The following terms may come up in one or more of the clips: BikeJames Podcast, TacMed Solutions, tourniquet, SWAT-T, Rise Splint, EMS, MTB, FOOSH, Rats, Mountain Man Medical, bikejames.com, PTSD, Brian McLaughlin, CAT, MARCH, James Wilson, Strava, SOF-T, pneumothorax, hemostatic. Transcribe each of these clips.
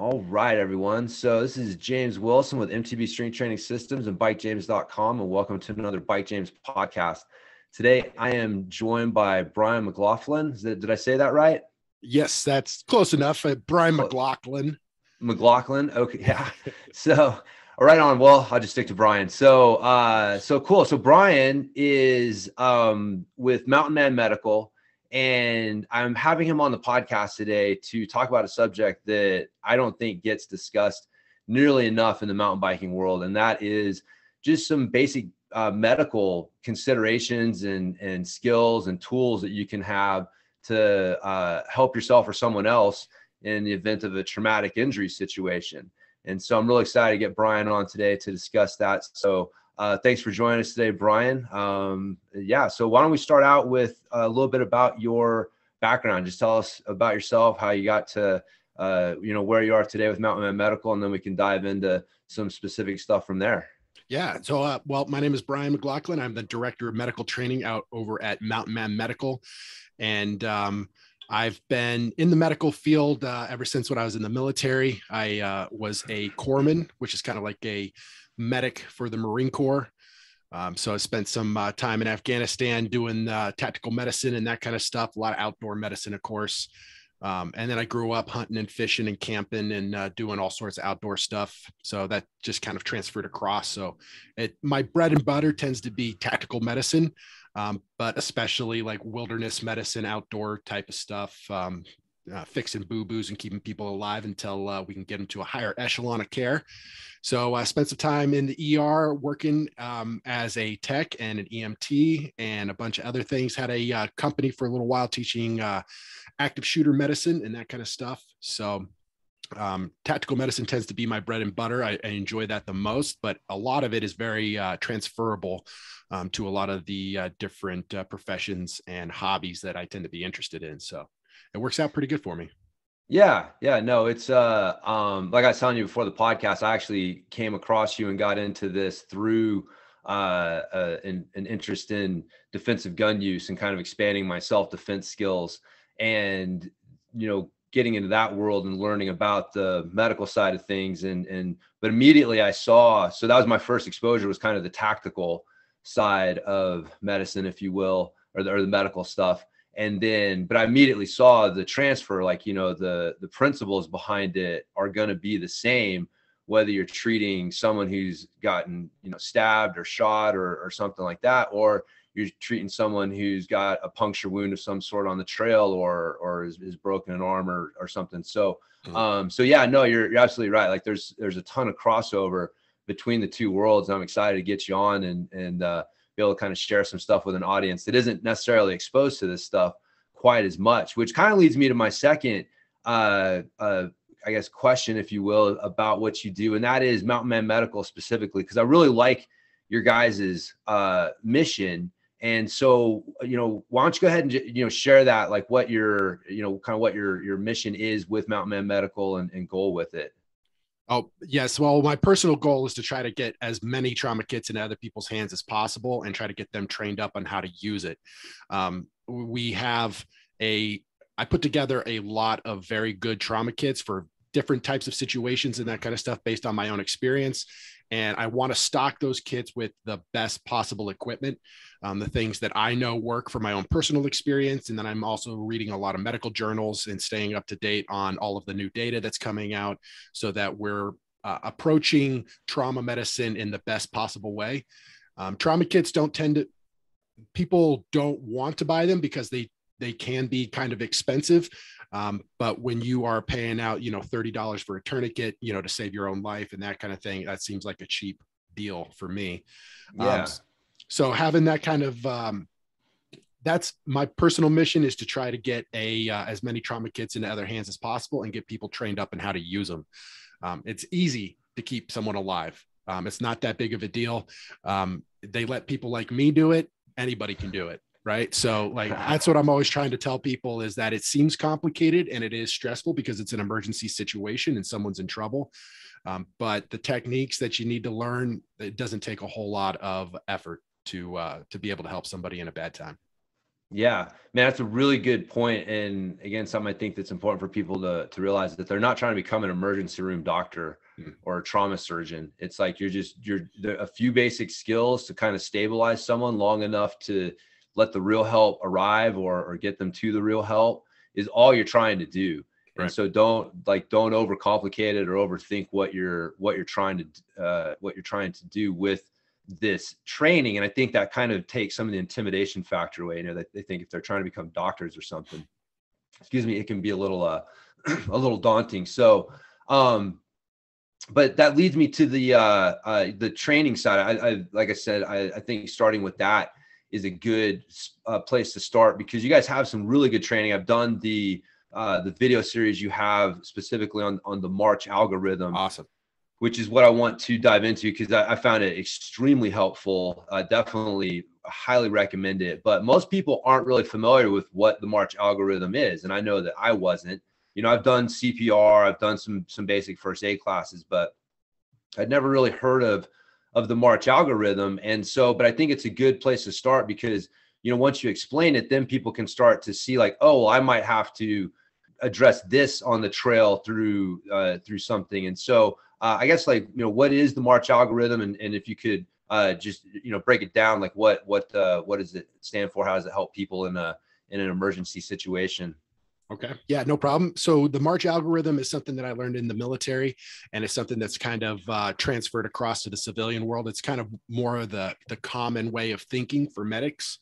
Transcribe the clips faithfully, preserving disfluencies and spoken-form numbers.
All right, everyone. So this is James Wilson with M T B Strength Training Systems and bike james dot com, and welcome to another Bike James podcast. Today, I am joined by Brian McLaughlin. That, did I say that right? Yes, that's close enough. Uh, Brian McLaughlin. McLaughlin. Okay, yeah. So, all right, on. Well, I'll just stick to Brian. So, uh, so cool. So Brian is um, with Mountain Man Medical. And I'm having him on the podcast today to talk about a subject that I don't think gets discussed nearly enough in the mountain biking world. And that is just some basic uh, medical considerations and, and skills and tools that you can have to uh, help yourself or someone else in the event of a traumatic injury situation. And so I'm really excited to get Brian on today to discuss that. So Uh, thanks for joining us today, Brian. Um, yeah, so why don't we start out with a little bit about your background? Just tell us about yourself, how you got to, uh, you know, where you are today with Mountain Man Medical, and then we can dive into some specific stuff from there. Yeah, so, uh, well, my name is Brian McLaughlin. I'm the Director of Medical Training out over at Mountain Man Medical, and um, I've been in the medical field uh, ever since when I was in the military. I uh, was a corpsman, which is kind of like a medic for the Marine Corps. Um, so I spent some uh, time in Afghanistan doing uh, tactical medicine and that kind of stuff, a lot of outdoor medicine, of course. Um, and then I grew up hunting and fishing and camping and uh, doing all sorts of outdoor stuff. So that just kind of transferred across. So it, my bread and butter tends to be tactical medicine, um, but especially like wilderness medicine, outdoor type of stuff, um, Uh, fixing boo-boos and keeping people alive until uh, we can get them to a higher echelon of care. So I uh, spent some time in the E R working um, as a tech and an E M T and a bunch of other things. Had a uh, company for a little while teaching uh, active shooter medicine and that kind of stuff. So um, tactical medicine tends to be my bread and butter. I, I enjoy that the most, but a lot of it is very uh, transferable um, to a lot of the uh, different uh, professions and hobbies that I tend to be interested in. So it works out pretty good for me. Yeah. Yeah. No, it's uh, um, like I was telling you before the podcast, I actually came across you and got into this through uh, uh, an, an interest in defensive gun use and kind of expanding my self-defense skills and, you know, getting into that world and learning about the medical side of things. And, and, but immediately I saw, so that was my first exposure, was kind of the tactical side of medicine, if you will, or the, or the medical stuff. And then, but I immediately saw the transfer, like, you know, the, the principles behind it are going to be the same, whether you're treating someone who's gotten, you know, stabbed or shot or, or something like that, or you're treating someone who's got a puncture wound of some sort on the trail or, or is, is broken an arm or, or something. So, mm-hmm. um, so yeah, no, you're, you're absolutely right. Like there's, there's a ton of crossover between the two worlds. And I'm excited to get you on and, and, uh, be able to kind of share some stuff with an audience that isn't necessarily exposed to this stuff quite as much, which kind of leads me to my second, uh, uh, I guess, question, if you will, about what you do. And that is Mountain Man Medical specifically, because I really like your guys's uh, mission. And so, you know, why don't you go ahead and, you know, share that, like what your, you know, kind of what your, your mission is with Mountain Man Medical and, and goal with it. Oh, yes. Well, my personal goal is to try to get as many trauma kits into other people's hands as possible and try to get them trained up on how to use it. Um, we have a, I put together a lot of very good trauma kits for different types of situations and that kind of stuff based on my own experience. And I want to stock those kits with the best possible equipment, um, the things that I know work for my own personal experience. And then I'm also reading a lot of medical journals and staying up to date on all of the new data that's coming out so that we're uh, approaching trauma medicine in the best possible way. Um, trauma kits don't tend to, people don't want to buy them because they They can be kind of expensive, um, but when you are paying out, you know, thirty dollars for a tourniquet, you know, to save your own life and that kind of thing, that seems like a cheap deal for me. Yeah. Um, so having that kind of, um, that's my personal mission, is to try to get a uh, as many trauma kits into other hands as possible and get people trained up in how to use them. Um, it's easy to keep someone alive. Um, it's not that big of a deal. Um, they let people like me do it. Anybody can do it. Right. So like, that's what I'm always trying to tell people, is that it seems complicated and it is stressful because it's an emergency situation and someone's in trouble. Um, but the techniques that you need to learn, it doesn't take a whole lot of effort to, uh, to be able to help somebody in a bad time. Yeah, man, that's a really good point. And again, something I think that's important for people to, to realize that they're not trying to become an emergency room doctor mm. or a trauma surgeon. It's like you're just, you're there are a few basic skills to kind of stabilize someone long enough to let the real help arrive or, or get them to the real help is all you're trying to do. Right. And so don't like, don't overcomplicate it or overthink what you're, what you're trying to, uh, what you're trying to do with this training. And I think that kind of takes some of the intimidation factor away. You know, that they think if they're trying to become doctors or something, excuse me, it can be a little, uh, a little daunting. So, um, but that leads me to the, uh, uh, the training side. I, I like I said, I, I think starting with that is a good uh, place to start, because you guys have some really good training. I've done the, uh, the video series you have specifically on, on the MARCH algorithm. Awesome. Which is what I want to dive into, because I, I found it extremely helpful. I definitely highly recommend it. But most people aren't really familiar with what the MARCH algorithm is. And I know that I wasn't. You know, I've done C P R, I've done some some basic first aid classes, but I'd never really heard of, of the MARCH algorithm. And so, but I think it's a good place to start, because, you know, once you explain it, then people can start to see like, oh, well, I might have to address this on the trail through uh, through something. And so, Uh, I guess, like, you know, what is the MARCH algorithm, and, and if you could uh, just, you know, break it down, like what what uh, what does it stand for? How does it help people in a in an emergency situation? Okay. Yeah, no problem. So the MARCH algorithm is something that I learned in the military, and it's something that's kind of uh, transferred across to the civilian world. It's kind of more of the the common way of thinking for medics.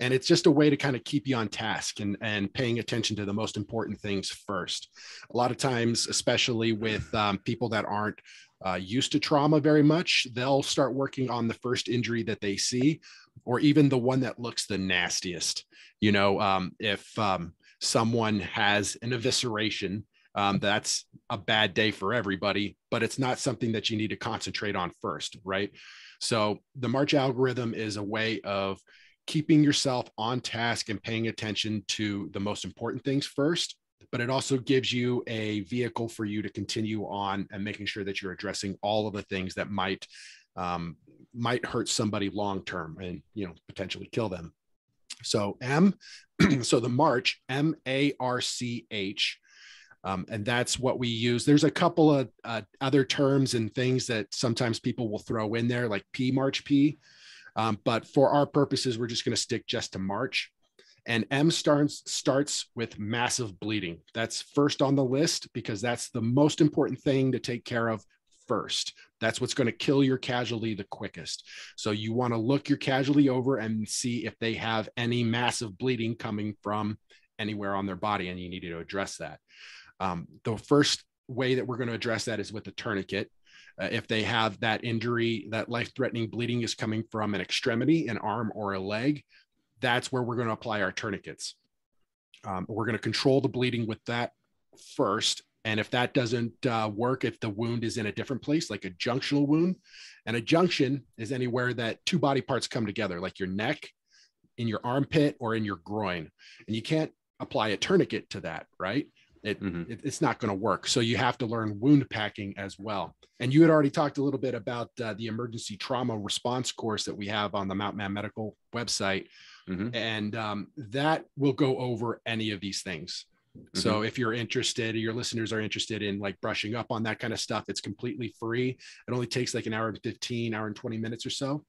And it's just a way to kind of keep you on task and, and paying attention to the most important things first. A lot of times, especially with um, people that aren't uh, used to trauma very much, they'll start working on the first injury that they see, or even the one that looks the nastiest. You know, um, if um, someone has an evisceration, Um, that's a bad day for everybody, but it's not something that you need to concentrate on first, right? So the MARCH algorithm is a way of keeping yourself on task and paying attention to the most important things first, but it also gives you a vehicle for you to continue on and making sure that you're addressing all of the things that might um, might hurt somebody long-term and, you know, potentially kill them. So M, so the MARCH, M A R C H, um, and that's what we use. There's a couple of uh, other terms and things that sometimes people will throw in there, like P, MARCH P. Um, but for our purposes, we're just going to stick just to MARCH. And M starts, starts with massive bleeding. That's first on the list, because that's the most important thing to take care of first. That's what's going to kill your casualty the quickest. So you want to look your casualty over and see if they have any massive bleeding coming from anywhere on their body, and you need to address that. Um, the first way that we're going to address that is with a tourniquet. If they have that injury, that life-threatening bleeding is coming from an extremity, an arm or a leg, that's where we're going to apply our tourniquets. Um, we're going to control the bleeding with that first. And if that doesn't uh, work, if the wound is in a different place, like a junctional wound, and a junction is anywhere that two body parts come together, like your neck, in your armpit, or in your groin. And you can't apply a tourniquet to that, right? It, mm-hmm. it, it's not going to work. So you have to learn wound packing as well. And you had already talked a little bit about uh, the emergency trauma response course that we have on the Mountain Man Medical website. Mm-hmm. And um, that will go over any of these things. Mm-hmm. So if you're interested, or your listeners are interested in like brushing up on that kind of stuff, it's completely free. It only takes like an hour and fifteen, hour and twenty minutes or so.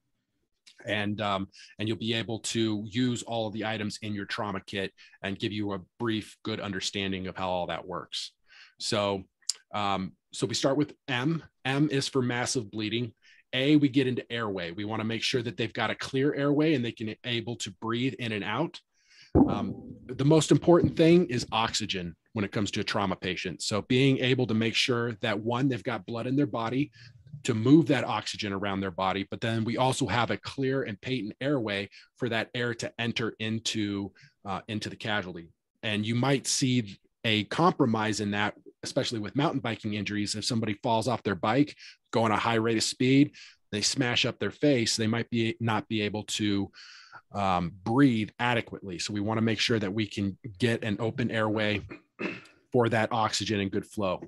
And um, and you'll be able to use all of the items in your trauma kit and give you a brief, good understanding of how all that works. So um, so we start with M. M is for massive bleeding. A, we get into airway. We want to make sure that they've got a clear airway and they can be able to breathe in and out. Um, the most important thing is oxygen when it comes to a trauma patient. So being able to make sure that, one, they've got blood in their body to move that oxygen around their body, but then we also have a clear and patent airway for that air to enter into uh, into the casualty. And you might see a compromise in that, especially with mountain biking injuries. If somebody falls off their bike, going a high rate of speed, they smash up their face, they might be not be able to um, breathe adequately. So we want to make sure that we can get an open airway for that oxygen and good flow.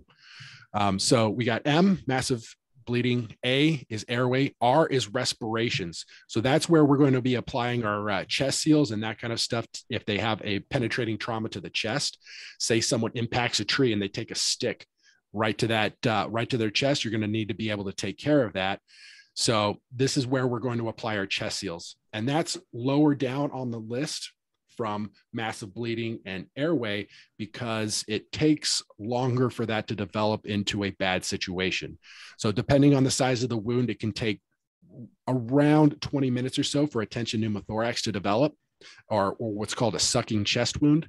Um, so we got M, massive bleeding. A is airway. R is respirations. So that's where we're going to be applying our uh, chest seals and that kind of stuff. If they have a penetrating trauma to the chest, say someone impacts a tree and they take a stick right to that, uh, right to their chest, you're going to need to be able to take care of that. So this is where we're going to apply our chest seals. And that's lower down on the list from massive bleeding and airway because it takes longer for that to develop into a bad situation. So depending on the size of the wound, it can take around twenty minutes or so for a tension pneumothorax to develop, or, or what's called a sucking chest wound.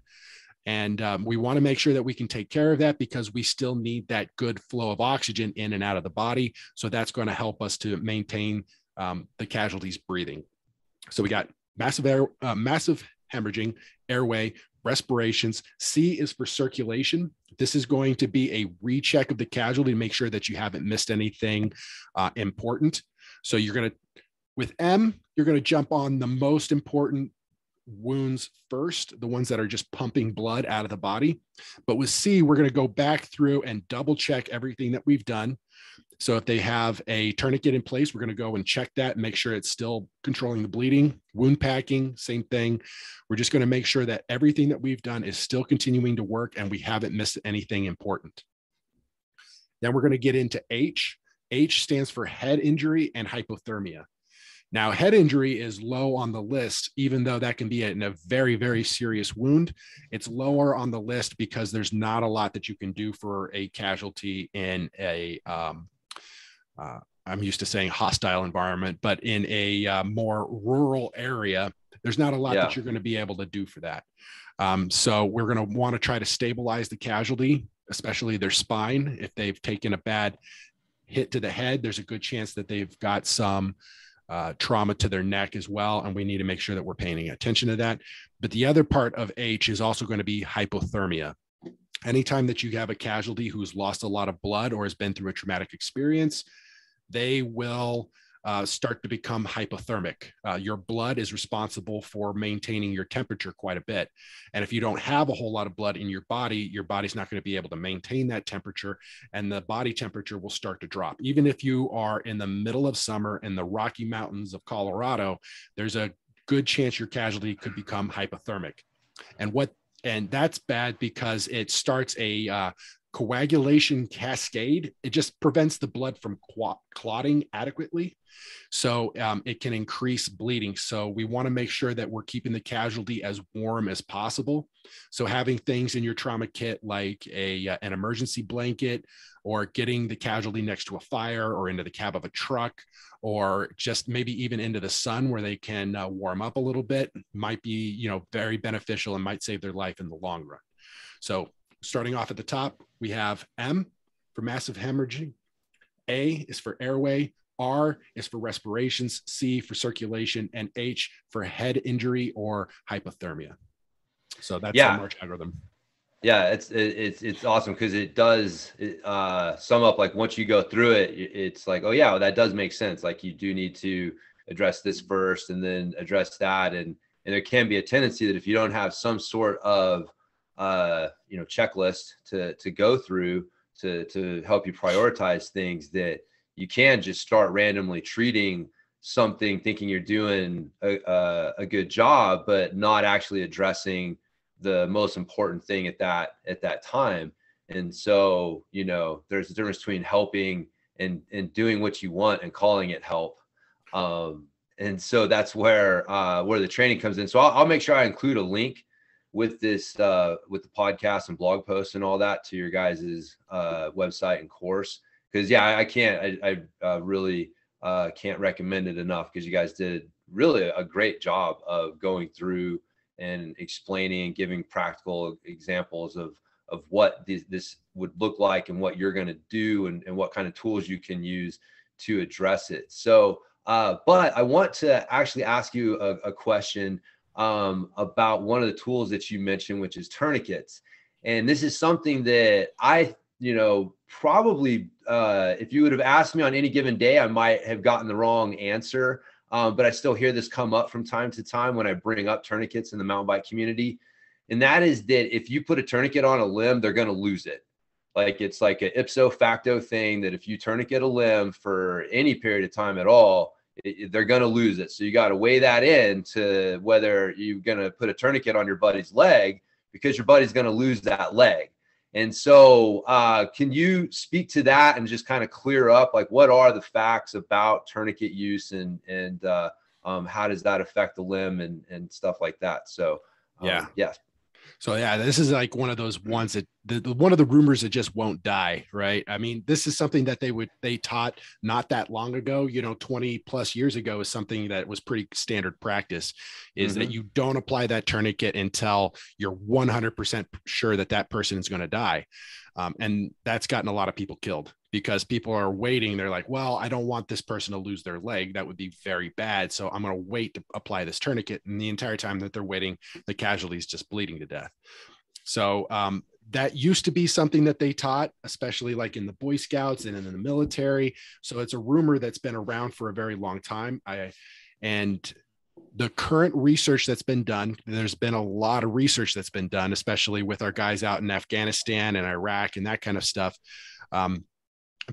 And um, we want to make sure that we can take care of that because we still need that good flow of oxygen in and out of the body. So that's going to help us to maintain um, the casualty's breathing. So we got massive air, uh, massive hemorrhaging, airway, respirations. C is for circulation. This is going to be a recheck of the casualty to make sure that you haven't missed anything uh, important. So you're going to, with M, you're going to jump on the most important wounds first, the ones that are just pumping blood out of the body. But with C, we're going to go back through and double check everything that we've done. So if they have a tourniquet in place, we're going to go and check that and make sure it's still controlling the bleeding. Wound packing, same thing. We're just going to make sure that everything that we've done is still continuing to work and we haven't missed anything important. Then we're going to get into H. H stands for head injury and hypothermia. Now, head injury is low on the list, even though that can be in a very, very serious wound. It's lower on the list because there's not a lot that you can do for a casualty in a, um, uh, I'm used to saying hostile environment, but in a uh, more rural area, there's not a lot yeah. that you're going to be able to do for that. Um, so we're going to want to try to stabilize the casualty, especially their spine. If they've taken a bad hit to the head, there's a good chance that they've got some Uh, trauma to their neck as well. And we need to make sure that we're paying attention to that. But the other part of H is also going to be hypothermia. Anytime that you have a casualty who's lost a lot of blood or has been through a traumatic experience, they will uh, start to become hypothermic. Uh, your blood is responsible for maintaining your temperature quite a bit. And if you don't have a whole lot of blood in your body, your body's not going to be able to maintain that temperature, and the body temperature will start to drop. Even if you are in the middle of summer in the Rocky Mountains of Colorado, there's a good chance your casualty could become hypothermic. And what, and that's bad because it starts a, uh, coagulation cascade. It just prevents the blood from clotting adequately. So um, it can increase bleeding. So we want to make sure that we're keeping the casualty as warm as possible. So having things in your trauma kit, like a, uh, an emergency blanket, or getting the casualty next to a fire or into the cab of a truck, or just maybe even into the sun where they can uh, warm up a little bit, might be, you know, very beneficial and might save their life in the long run. So starting off at the top, we have M for massive hemorrhaging, A is for airway, R is for respirations, C for circulation, and H for head injury or hypothermia. So that's yeah. the MARCH algorithm. Yeah, it's it's it's awesome because it does uh, sum up, like once you go through it, it's like, oh yeah, well, that does make sense. Like you do need to address this first and then address that. And, and there can be a tendency that if you don't have some sort of uh you know checklist to to go through to to help you prioritize things, that you can just start randomly treating something thinking you're doing a, a, a good job, but not actually addressing the most important thing at that at that time. And so, you know, there's a difference between helping and and doing what you want and calling it help. Um and so that's where uh where the training comes in. So I'll, I'll make sure I include a link with this, uh, with the podcast and blog posts and all that, to your guys's uh, website and course. Because yeah, I, I can't, I, I uh, really uh, can't recommend it enough, because you guys did really a great job of going through and explaining and giving practical examples of of what this, this would look like and what you're going to do and, and what kind of tools you can use to address it. So, uh, but I want to actually ask you a, a question um about one of the tools that you mentioned, which is tourniquets. And this is something that I, you know, probably uh if you would have asked me on any given day, I might have gotten the wrong answer, um, but I still hear this come up from time to time when I bring up tourniquets in the mountain bike community. And that is that if you put a tourniquet on a limb, they're going to lose it. Like it's like an ipso facto thing that if you tourniquet a limb for any period of time at all, it, they're going to lose it. So you got to weigh that in to whether you're going to put a tourniquet on your buddy's leg, because your buddy's going to lose that leg. And so uh, can you speak to that and just kind of clear up, like, what are the facts about tourniquet use, and, and uh, um, how does that affect the limb and, and stuff like that? So, um, yeah. Yeah. So yeah, this is like one of those ones that the, the one of the rumors that just won't die, right? I mean, this is something that they would they taught not that long ago, you know, twenty plus years ago, is something that was pretty standard practice, is mm-hmm. that you don't apply that tourniquet until you're one hundred percent sure that that person is going to die. Um, and that's gotten a lot of people killed, because people are waiting. They're like, well, I don't want this person to lose their leg. That would be very bad. So I'm going to wait to apply this tourniquet. And the entire time that they're waiting, the casualty is just bleeding to death. So um, that used to be something that they taught, especially like in the Boy Scouts and in the military. So it's a rumor that's been around for a very long time. I, and the current research that's been done, there's been a lot of research that's been done, especially with our guys out in Afghanistan and Iraq and that kind of stuff. Um,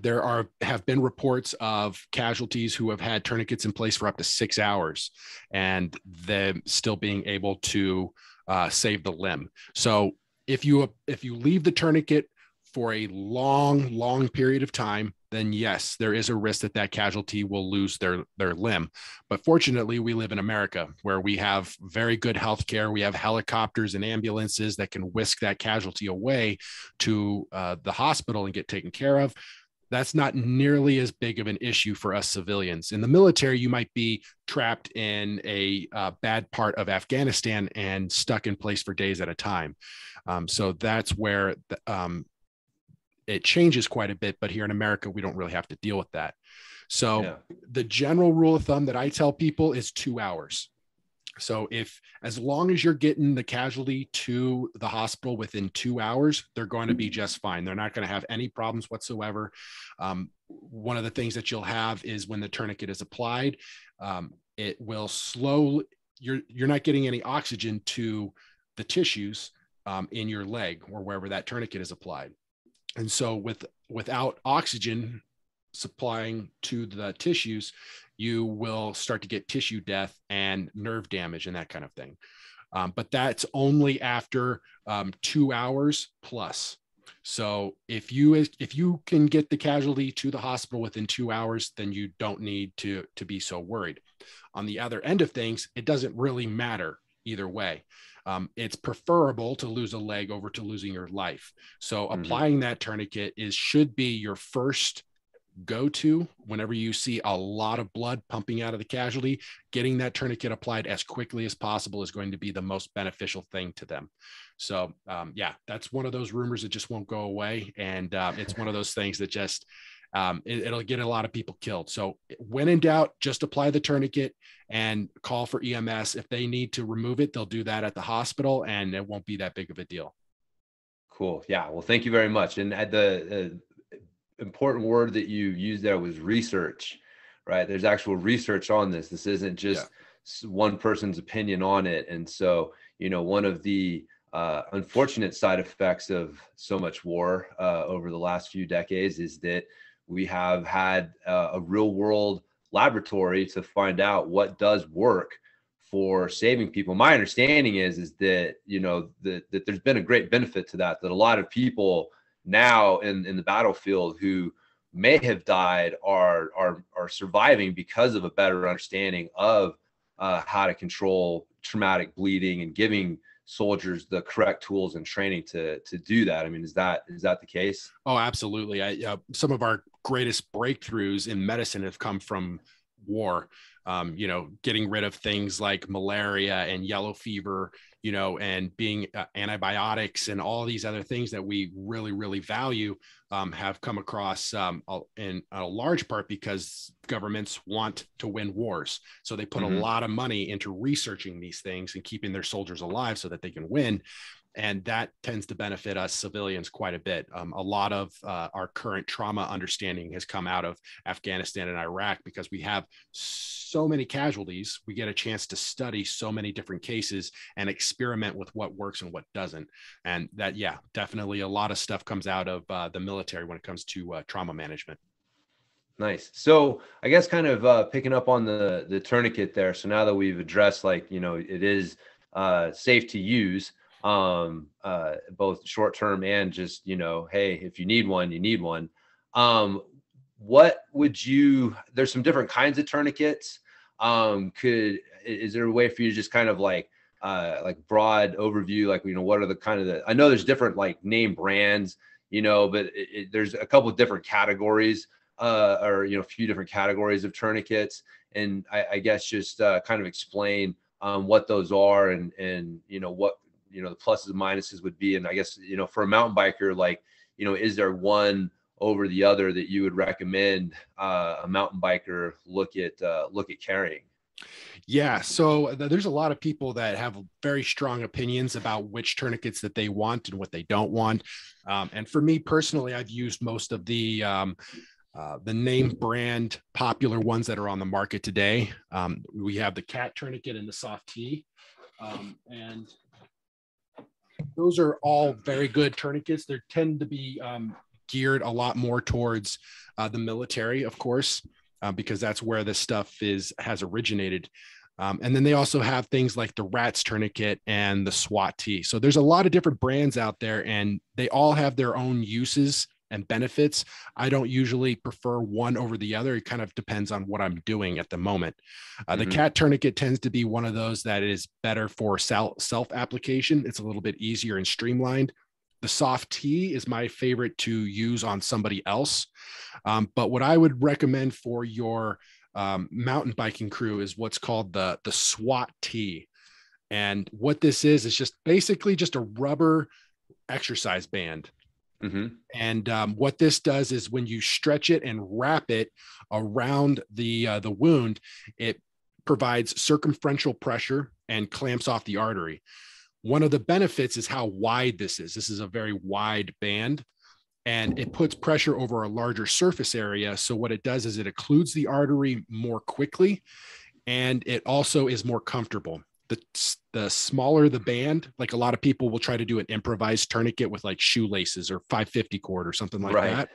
there are, have been reports of casualties who have had tourniquets in place for up to six hours and them still being able to uh, save the limb. So if you, if you leave the tourniquet for a long, long period of time, then yes, there is a risk that that casualty will lose their, their limb. But fortunately, we live in America where we have very good healthcare. We have helicopters and ambulances that can whisk that casualty away to uh, the hospital and get taken care of. That's not nearly as big of an issue for us civilians. In the military, you might be trapped in a uh, bad part of Afghanistan and stuck in place for days at a time. Um, so that's where the, um, it changes quite a bit, but here in America, we don't really have to deal with that. So yeah. The general rule of thumb that I tell people is two hours. So if, as long as you're getting the casualty to the hospital within two hours, they're going to be just fine. They're not going to have any problems whatsoever. Um, one of the things that you'll have is when the tourniquet is applied, um, it will slow, you're, you're not getting any oxygen to the tissues um, in your leg or wherever that tourniquet is applied. And so with, without oxygen supplying to the tissues, you will start to get tissue death and nerve damage and that kind of thing. Um, but that's only after um, two hours plus. So if you, if you can get the casualty to the hospital within two hours, then you don't need to, to be so worried. On the other end of things, it doesn't really matter either way. Um, it's preferable to lose a leg over to losing your life. So mm-hmm. applying that tourniquet is, should be your first go-to whenever you see a lot of blood pumping out of the casualty. Getting that tourniquet applied as quickly as possible is going to be the most beneficial thing to them. So um, yeah, that's one of those rumors that just won't go away. And uh, it's one of those things that just, um, it, it'll get a lot of people killed. So when in doubt, just apply the tourniquet and call for E M S. If they need to remove it, they'll do that at the hospital and it won't be that big of a deal. Cool. Yeah. Well, thank you very much. And at the, uh, important word that you used there was research, right? There's actual research on this. This isn't just yeah. one person's opinion on it. And so, you know, one of the uh, unfortunate side effects of so much war uh, over the last few decades is that we have had uh, a real world laboratory to find out what does work for saving people. My understanding is, is that, you know, that, that there's been a great benefit to that, that a lot of people now in, in the battlefield who may have died are, are, are surviving because of a better understanding of uh, how to control traumatic bleeding and giving soldiers the correct tools and training to, to do that. I mean, is that, is that the case? Oh, absolutely. I, uh, some of our greatest breakthroughs in medicine have come from war, um, you know, getting rid of things like malaria and yellow fever, you know, and being uh, antibiotics and all these other things that we really, really value um, have come across um, in a large part because governments want to win wars. So they put mm-hmm. a lot of money into researching these things and keeping their soldiers alive so that they can win. And that tends to benefit us civilians quite a bit. Um, a lot of uh, our current trauma understanding has come out of Afghanistan and Iraq because we have so many casualties. We get a chance to study so many different cases and experiment with what works and what doesn't. And that, yeah, definitely a lot of stuff comes out of uh, the military when it comes to uh, trauma management. Nice. So I guess kind of uh, picking up on the, the tourniquet there. So now that we've addressed, like, you know, it is uh, safe to use, um, uh, both short-term and just, you know, hey, if you need one, you need one. Um, what would you, there's some different kinds of tourniquets. Um, could, is there a way for you to just kind of like, uh, like broad overview, like, you know, what are the kind of the, I know there's different like name brands, you know, but it, it, there's a couple of different categories, uh, or, you know, a few different categories of tourniquets. And I, I guess just, uh, kind of explain, um, what those are and, and, you know, what, you know, the pluses and minuses would be. And I guess, you know, for a mountain biker, like, you know, is there one over the other that you would recommend uh, a mountain biker look at, uh, look at carrying? Yeah. So there's a lot of people that have very strong opinions about which tourniquets that they want and what they don't want. Um, and for me personally, I've used most of the, um, Uh, the name brand popular ones that are on the market today. Um, we have the CAT tourniquet and the SOF-T. Um, and those are all very good tourniquets. They tend to be um, geared a lot more towards uh, the military, of course, uh, because that's where this stuff is has originated. Um, and then they also have things like the Rats tourniquet and the SWAT-T. So there's a lot of different brands out there, and they all have their own uses and benefits. I don't usually prefer one over the other. It kind of depends on what I'm doing at the moment. Uh, mm-hmm. The CAT tourniquet tends to be one of those that is better for self-application. It's a little bit easier and streamlined. The SOF-T is my favorite to use on somebody else. Um, but what I would recommend for your um, mountain biking crew is what's called the, the SWAT-T. And what this is, is just basically just a rubber exercise band. Mm-hmm. And um, what this does is when you stretch it and wrap it around the uh, the wound, it provides circumferential pressure and clamps off the artery. One of the benefits is how wide this is. This is a very wide band, and it puts pressure over a larger surface area. So what it does is it occludes the artery more quickly, and it also is more comfortable. The, the smaller the band, like a lot of people will try to do an improvised tourniquet with like shoelaces or five fifty cord or something like right. that.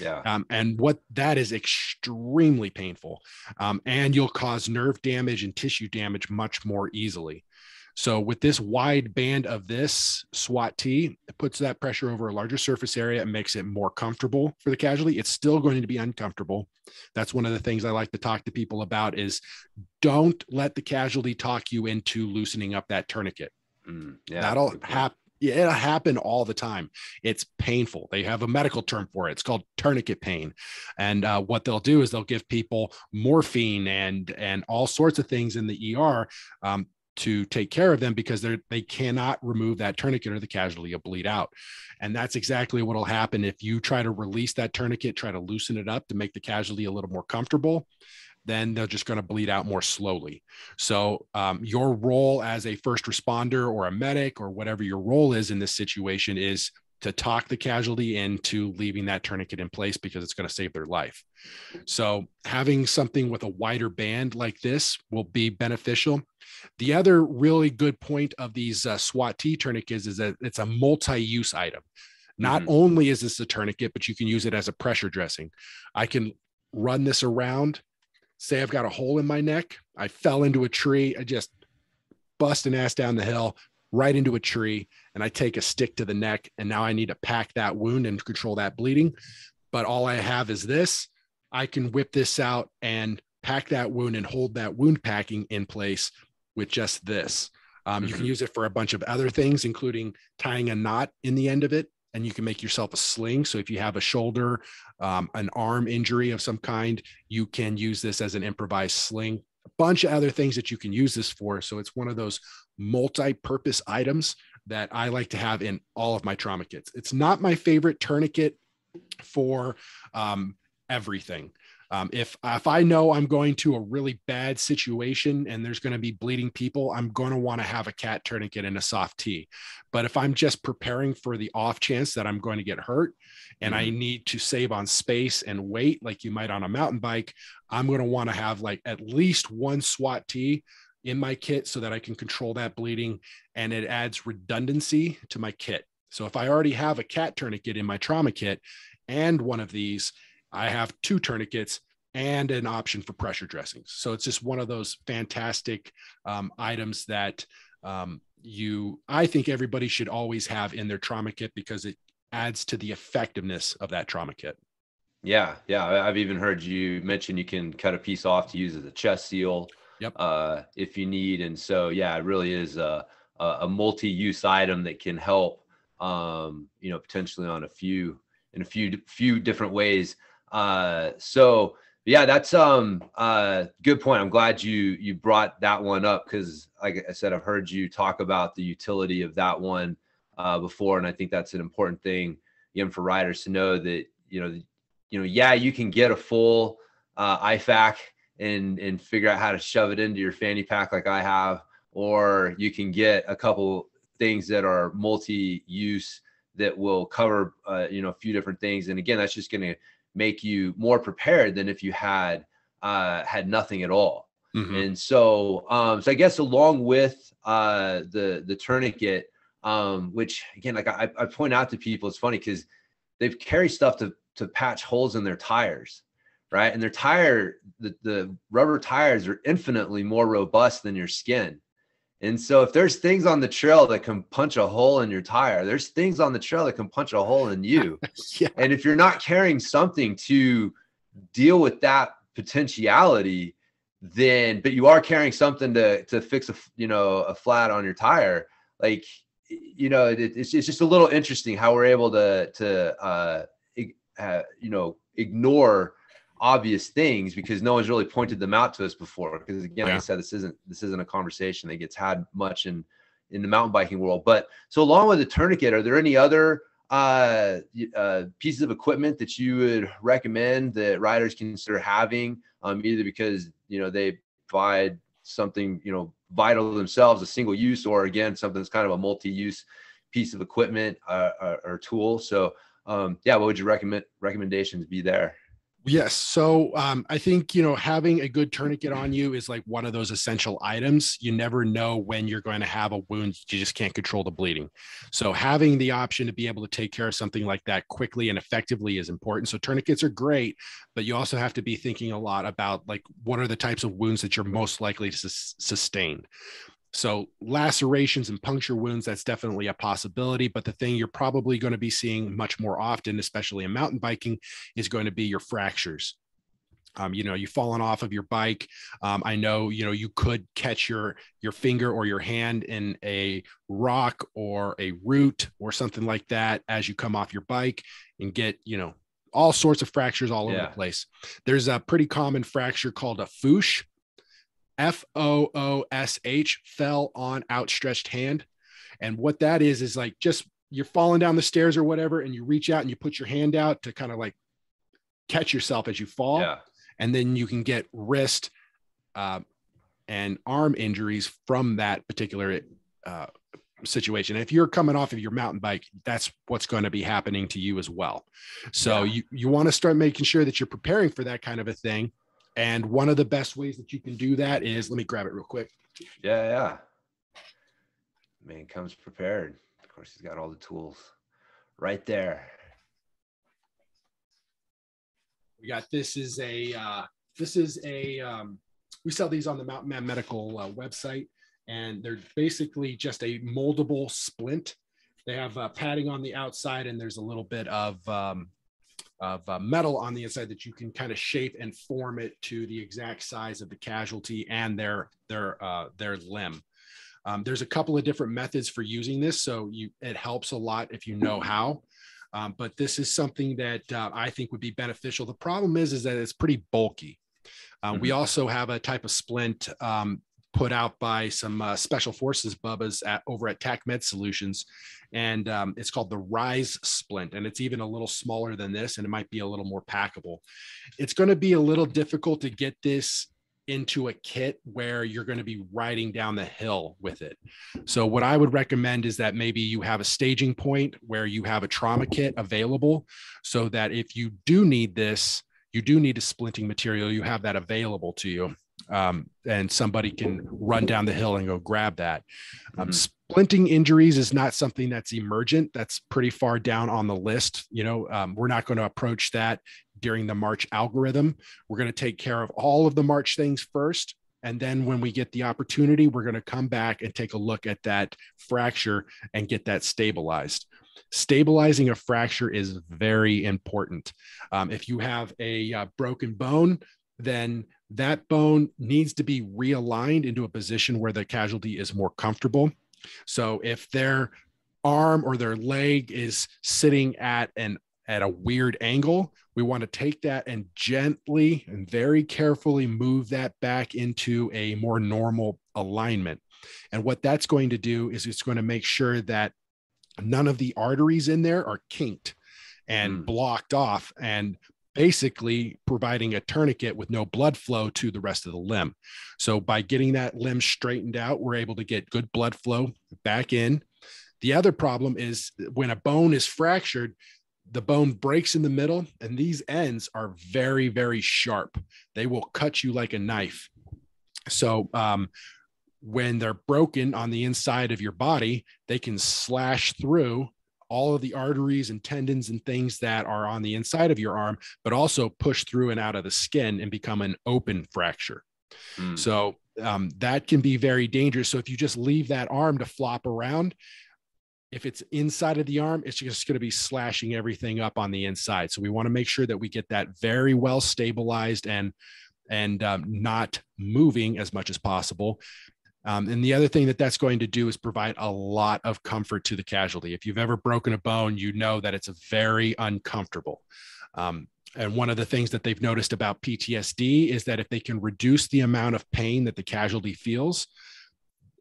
Yeah. Um, and what that is extremely painful. Um, and you'll cause nerve damage and tissue damage much more easily. So with this wide band of this SWAT-T, it puts that pressure over a larger surface area and makes it more comfortable for the casualty. It's still going to be uncomfortable. That's one of the things I like to talk to people about is don't let the casualty talk you into loosening up that tourniquet. Mm, yeah, That'll happen. It'll happen all the time. It's painful. They have a medical term for it. It's called tourniquet pain. And uh, what they'll do is they'll give people morphine and, and all sorts of things in the E R, um, to take care of them because they they cannot remove that tourniquet or the casualty will bleed out. And that's exactly what will happen if you try to release that tourniquet, try to loosen it up to make the casualty a little more comfortable, then they're just going to bleed out more slowly. So um, your role as a first responder or a medic or whatever your role is in this situation is to talk the casualty into leaving that tourniquet in place because it's going to save their life. So having something with a wider band like this will be beneficial. The other really good point of these uh, SWAT-T tourniquets is that it's a multi-use item. Not mm-hmm. only is this a tourniquet, but you can use it as a pressure dressing. I can run this around, say I've got a hole in my neck. I fell into a tree. I just bust an ass down the hill, right into a tree, and I take a stick to the neck, and now I need to pack that wound and control that bleeding. But all I have is this. I can whip this out and pack that wound and hold that wound packing in place with just this. Um, mm-hmm. You can use it for a bunch of other things, including tying a knot in the end of it, and you can make yourself a sling. So if you have a shoulder, um, an arm injury of some kind, you can use this as an improvised sling. A bunch of other things that you can use this for. So it's one of those multi-purpose items that I like to have in all of my trauma kits. It's not my favorite tourniquet for um, everything. Um, if, if I know I'm going to a really bad situation and there's going to be bleeding people, I'm going to want to have a C A T tourniquet and a soft T. But if I'm just preparing for the off chance that I'm going to get hurt and mm-hmm. I need to save on space and weight, like you might on a mountain bike, I'm going to want to have like at least one SWAT-T in my kit so that I can control that bleeding, and it adds redundancy to my kit. So if I already have a C A T tourniquet in my trauma kit and one of these, I have two tourniquets and an option for pressure dressings. So it's just one of those fantastic um, items that um, you, I think everybody should always have in their trauma kit because it adds to the effectiveness of that trauma kit. Yeah. Yeah. I've even heard you mention you can cut a piece off to use as a chest seal. Yep. Uh, if you need. And so, yeah, it really is a, a multi-use item that can help, um, you know, potentially on a few, in a few, few different ways. Uh, so yeah, that's, um, uh, good point. I'm glad you, you brought that one up, 'cause like I said, I've heard you talk about the utility of that one, uh, before. And I think that's an important thing, even for riders to know that, you know, the, you know, yeah, you can get a full, uh, I FAC and, and figure out how to shove it into your fanny pack like I have, or you can get a couple things that are multi-use that will cover, uh, you know, a few different things. And again, that's just going to make you more prepared than if you had, uh, had nothing at all. Mm-hmm. And so, um, so I guess along with, uh, the, the tourniquet, um, which again, like I, I point out to people, it's funny 'cause they've carried stuff to, to patch holes in their tires, right? And their tire, the, the rubber tires are infinitely more robust than your skin. And so if there's things on the trail that can punch a hole in your tire, there's things on the trail that can punch a hole in you. Yeah. And if you're not carrying something to deal with that potentiality, then, but you are carrying something to, to fix a, you know, a flat on your tire, like, you know, it, it's, it's just a little interesting how we're able to, to, uh, Uh, you know, ignore obvious things because no one's really pointed them out to us before. Because again, like I said, this isn't this isn't a conversation that gets had much in in the mountain biking world. But so along with the tourniquet, are there any other uh, uh, pieces of equipment that you would recommend that riders consider having, um, either because you know they provide something you know vital to themselves, a single use, or again something that's kind of a multi-use piece of equipment uh, or, or tool? So. Um, yeah. What would your recommend recommendations be there? Yes. So, um, I think, you know, having a good tourniquet on you is like one of those essential items. You never know when you're going to have a wound. You just can't control the bleeding. So having the option to be able to take care of something like that quickly and effectively is important. So tourniquets are great, but you also have to be thinking a lot about like, what are the types of wounds that you're most likely to sus- sustain? So lacerations and puncture wounds, that's definitely a possibility, but the thing you're probably going to be seeing much more often, especially in mountain biking, is going to be your fractures. Um, you know, you've fallen off of your bike. Um, I know, you know, you could catch your, your finger or your hand in a rock or a root or something like that as you come off your bike and get, you know, all sorts of fractures all over yeah. the place. There's a pretty common fracture called a FOOSH. F O O S H, fell on outstretched hand. And what that is, is like just you're falling down the stairs or whatever, and you reach out and you put your hand out to kind of like catch yourself as you fall. Yeah. And then you can get wrist uh, and arm injuries from that particular uh, situation. And if you're coming off of your mountain bike, that's what's going to be happening to you as well. So yeah. you, you want to start making sure that you're preparing for that kind of a thing. And one of the best ways that you can do that is, let me grab it real quick. Yeah, yeah. Man comes prepared. Of course, he's got all the tools right there. We got, this is a, uh, this is a, um, we sell these on the Mountain Man Medical uh, website, and they're basically just a moldable splint. They have uh, padding on the outside, and there's a little bit of, um, of uh, metal on the inside that you can kind of shape and form it to the exact size of the casualty and their, their, uh, their limb. Um, there's a couple of different methods for using this. So you, it helps a lot if you know how, um, but this is something that uh, I think would be beneficial. The problem is, is that it's pretty bulky. Uh, mm-hmm. We also have a type of splint um, put out by some uh, special forces bubbas at, over at TacMed Solutions. And um, it's called the Rise Splint. And it's even a little smaller than this, and it might be a little more packable. It's going to be a little difficult to get this into a kit where you're going to be riding down the hill with it. So what I would recommend is that maybe you have a staging point where you have a trauma kit available, so that if you do need this, you do need a splinting material, you have that available to you. Um, and somebody can run down the hill and go grab that. Um, mm-hmm. Splinting injuries is not something that's emergent. That's pretty far down on the list. You know, um, we're not going to approach that during the March algorithm. We're going to take care of all of the March things first. And then when we get the opportunity, we're going to come back and take a look at that fracture and get that stabilized. Stabilizing a fracture is very important. Um, if you have a uh, broken bone, then that bone needs to be realigned into a position where the casualty is more comfortable. So if their arm or their leg is sitting at an at a weird angle, we want to take that and gently and very carefully move that back into a more normal alignment. And what that's going to do is it's going to make sure that none of the arteries in there are kinked and mm. blocked off, and basically providing a tourniquet with no blood flow to the rest of the limb. So by getting that limb straightened out, we're able to get good blood flow back in. The other problem is when a bone is fractured, the bone breaks in the middle, and these ends are very, very sharp. They will cut you like a knife. So um, when they're broken on the inside of your body, they can slash through all of the arteries and tendons and things that are on the inside of your arm, but also push through and out of the skin and become an open fracture. Mm. So um, that can be very dangerous. So if you just leave that arm to flop around, if it's inside of the arm, it's just going to be slashing everything up on the inside. So we want to make sure that we get that very well stabilized and, and um, not moving as much as possible. Um, and the other thing that that's going to do is provide a lot of comfort to the casualty. If you've ever broken a bone, you know that it's very uncomfortable. Um, and one of the things that they've noticed about P T S D is that if they can reduce the amount of pain that the casualty feels,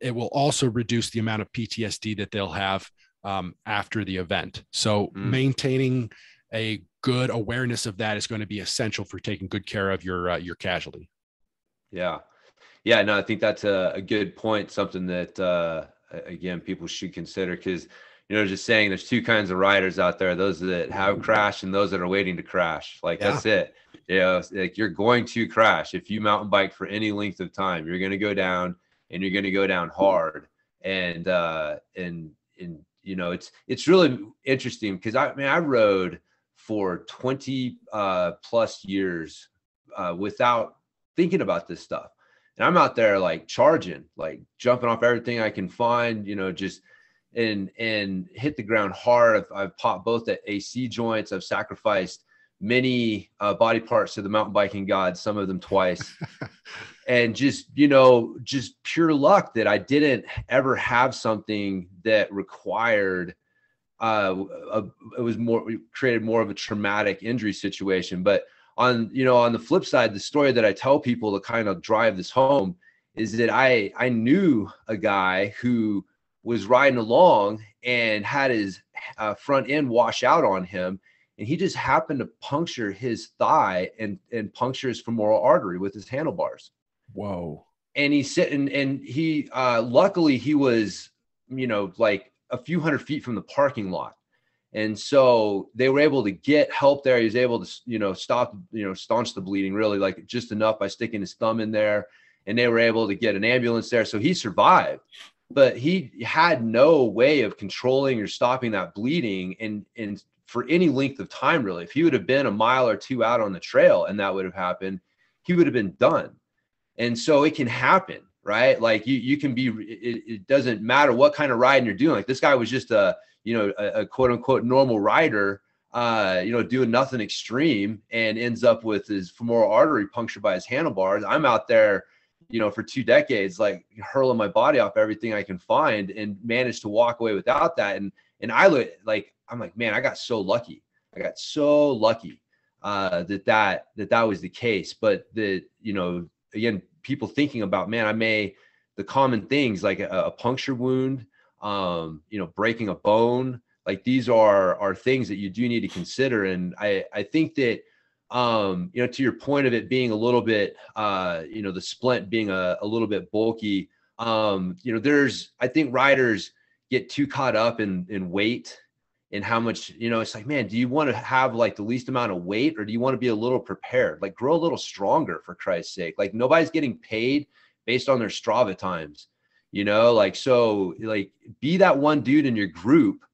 it will also reduce the amount of P T S D that they'll have um, after the event. So mm. maintaining a good awareness of that is going to be essential for taking good care of your, uh, your casualty. Yeah. Yeah, no, I think that's a, a good point, something that, uh, again, people should consider, because, you know, just saying there's two kinds of riders out there, those that have crashed and those that are waiting to crash. Like, yeah. That's it. You know, like, you're going to crash. If you mountain bike for any length of time, you're going to go down, and you're going to go down hard. And, uh, and, and, you know, it's, it's really interesting, because I, I mean, I rode for twenty uh, plus years uh, without thinking about this stuff. And I'm out there like charging, like jumping off everything I can find, you know, just and and hit the ground hard. I've, I've popped both the A C joints. I've sacrificed many uh, body parts to the mountain biking gods, some of them twice. And just, you know, just pure luck that I didn't ever have something that required uh, a, it was more created more of a traumatic injury situation. But on, you know, on the flip side, the story that I tell people to kind of drive this home is that I, I knew a guy who was riding along and had his uh, front end wash out on him. And he just happened to puncture his thigh and, and puncture his femoral artery with his handlebars. Whoa. And he's sitting, and he, uh, luckily he was, you know, like a few hundred feet from the parking lot. And so they were able to get help there. He was able to, you know, stop, you know, staunch the bleeding really like just enough by sticking his thumb in there. And they were able to get an ambulance there. So he survived, but he had no way of controlling or stopping that bleeding. And, and for any length of time, really, if he would have been a mile or two out on the trail and that would have happened, he would have been done. And so it can happen, right? Like you, you can be, it, it doesn't matter what kind of riding you're doing. Like this guy was just a, you know, a, a quote unquote normal rider, uh, you know, doing nothing extreme and ends up with his femoral artery punctured by his handlebars. I'm out there, you know, for two decades, like hurling my body off everything I can find and managed to walk away without that. And, and I look like, I'm like, man, I got so lucky. I got so lucky, uh, that, that, that, that was the case. But the, you know, again, people thinking about, man, I may the common things like a, a puncture wound, um, you know, breaking a bone, like these are, are things that you do need to consider. And I, I think that, um, you know, to your point of it being a little bit, uh, you know, the splint being a, a little bit bulky, um, you know, there's, I think riders get too caught up in, in weight and how much, you know, it's like, man, do you want to have like the least amount of weight, or do you want to be a little prepared? Like grow a little stronger, for Christ's sake. Like nobody's getting paid based on their Strava times, you know, like, so like be that one dude in your group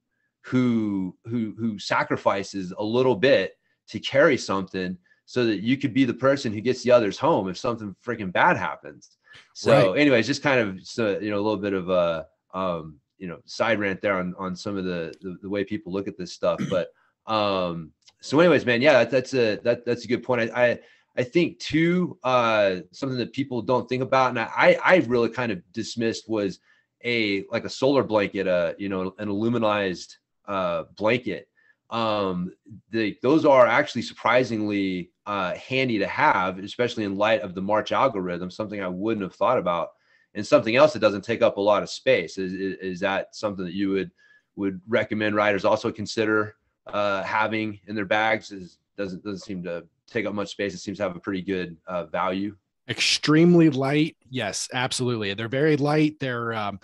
who, who, who sacrifices a little bit to carry something so that you could be the person who gets the others home if something freaking bad happens. So right. anyways, just kind of, so, you know, a little bit of a, um, you know, side rant there on, on some of the, the, the way people look at this stuff. But, um, so anyways, man, yeah, that, that's a, that, that's a good point. I, I, I think too, uh, something that people don't think about, and I, I really kind of dismissed, was a, like a solar blanket, uh, you know, an aluminized, uh, blanket. Um, the, those are actually surprisingly, uh, handy to have, especially in light of the March algorithm, something I wouldn't have thought about. And something else that doesn't take up a lot of space. Is, is, is that something that you would would recommend riders also consider uh, having in their bags? Is doesn't doesn't seem to take up much space. It seems to have a pretty good uh, value. Extremely light. Yes, absolutely. They're very light. They're um,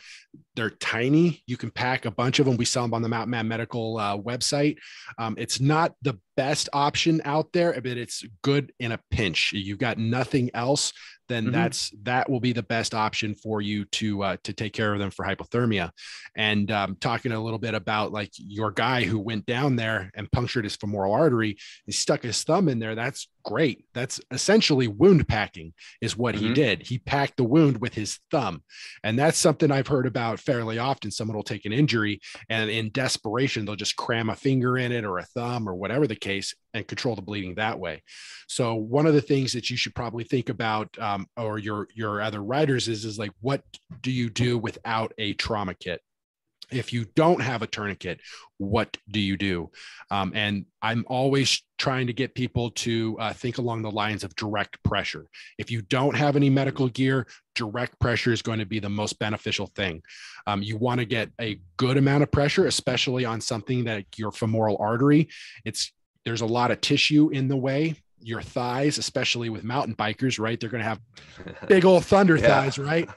they're tiny. You can pack a bunch of them. We sell them on the Mountain Man Medical uh, website. Um, it's not the best option out there, but it's good in a pinch. You've got nothing else. Then mm-hmm. that's that will be the best option for you to uh, to take care of them for hypothermia. And um, talking a little bit about like your guy who went down there and punctured his femoral artery, he stuck his thumb in there. That's great. That's essentially wound packing is what mm-hmm. he did. He packed the wound with his thumb. And that's something I've heard about fairly often. Someone will take an injury and in desperation, they'll just cram a finger in it or a thumb or whatever the case and control the bleeding that way. So one of the things that you should probably think about um, or your, your other riders is, is like, what do you do without a trauma kit? If you don't have a tourniquet, what do you do? Um, and I'm always trying to get people to uh, think along the lines of direct pressure. If you don't have any medical gear, direct pressure is going to be the most beneficial thing. Um, you want to get a good amount of pressure, especially on something that your femoral artery, it's, there's a lot of tissue in the way. Your thighs, especially with mountain bikers, right? They're going to have big old thunder yeah. thighs, right?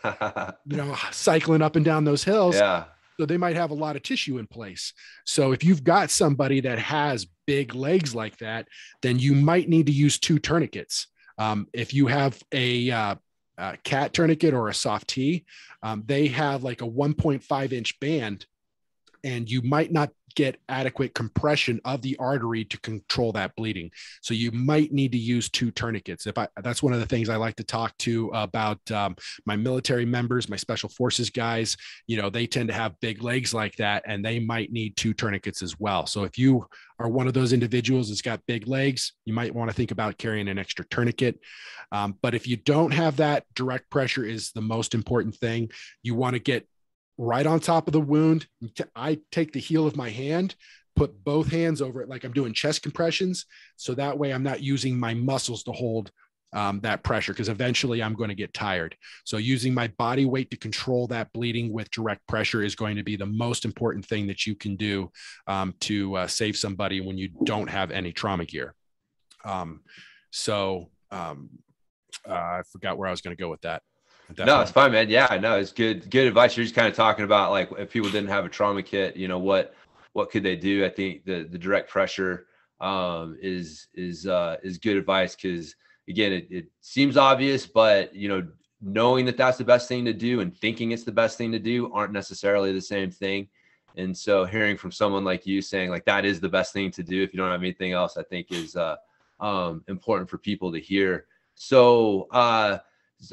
You know, cycling up and down those hills. Yeah. So they might have a lot of tissue in place. So if you've got somebody that has big legs like that, then you might need to use two tourniquets. Um, if you have a, uh, a CAT tourniquet or a S O F T, um, they have like a one point five inch band, and you might not get adequate compression of the artery to control that bleeding. So you might need to use two tourniquets. If I, that's one of the things I like to talk to about um, my military members, my special forces guys, you know, they tend to have big legs like that, and they might need two tourniquets as well. So if you are one of those individuals that's got big legs, you might want to think about carrying an extra tourniquet. Um, but if you don't have that, direct pressure is the most important thing. You want to get right on top of the wound. I take the heel of my hand, put both hands over it like I'm doing chest compressions. So that way I'm not using my muscles to hold um, that pressure, because eventually I'm going to get tired. So using my body weight to control that bleeding with direct pressure is going to be the most important thing that you can do um, to uh, save somebody when you don't have any trauma gear. Um, so um, uh, I forgot where I was going to go with that. Definitely. No, it's fine, man. Yeah, no, it's good. Good advice. You're just kind of talking about like if people didn't have a trauma kit, you know, what what could they do? I think the the direct pressure um, is is uh, is good advice, because again, it, it seems obvious, but you know, knowing that that's the best thing to do and thinking it's the best thing to do aren't necessarily the same thing. And so, hearing from someone like you saying like that is the best thing to do if you don't have anything else, I think is uh, um, important for people to hear. So. Uh,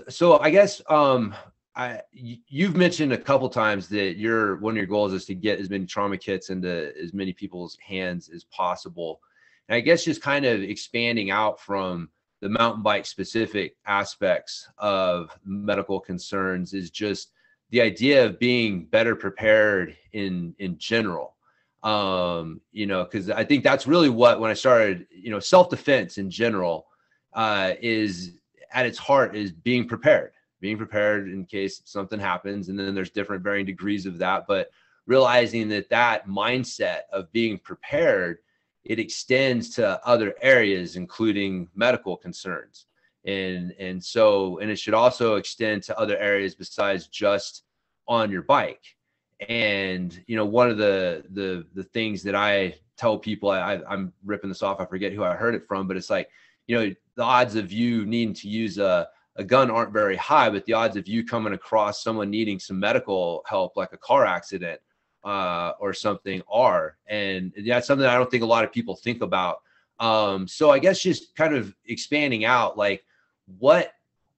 So I guess um, I, you've mentioned a couple times that your one of your goals is to get as many trauma kits into as many people's hands as possible. And I guess just kind of expanding out from the mountain bike specific aspects of medical concerns is just the idea of being better prepared in in general. Um, you know, because I think that's really what when I started, you know, self-defense in general uh, is. At its heart is being prepared, being prepared in case something happens. And then there's different varying degrees of that, but realizing that that mindset of being prepared, it extends to other areas, including medical concerns. And, and so, and it should also extend to other areas besides just on your bike. And, you know, one of the, the, the things that I tell people, I, I'm ripping this off, I forget who I heard it from, but it's like, you know, the odds of you needing to use a, a gun aren't very high, but the odds of you coming across someone needing some medical help, like a car accident uh, or something are, and that's something I don't think a lot of people think about. Um, so I guess just kind of expanding out, like what,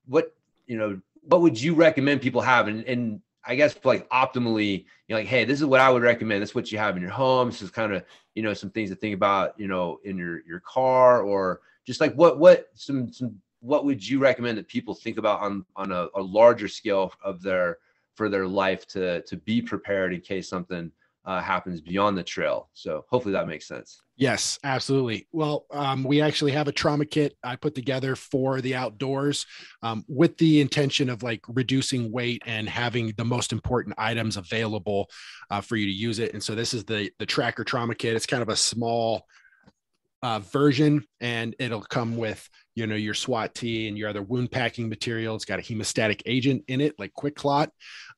what, you know, what would you recommend people have? And, and I guess like optimally, you know, like, hey, this is what I would recommend. This is what you have in your home. This is kind of, you know, some things to think about, you know, in your, your car, or just like what, what, some, some, what would you recommend that people think about on, on a, a larger scale of their, for their life to, to be prepared in case something Uh, happens beyond the trail. So hopefully that makes sense. Yes, absolutely. Well, um, we actually have a trauma kit I put together for the outdoors um, with the intention of like reducing weight and having the most important items available uh, for you to use it. And so this is the, the tracker trauma kit. It's kind of a small uh, version, and it'll come with, you know, your SWAT-T and your other wound packing material. It's got a hemostatic agent in it, like Quick Clot.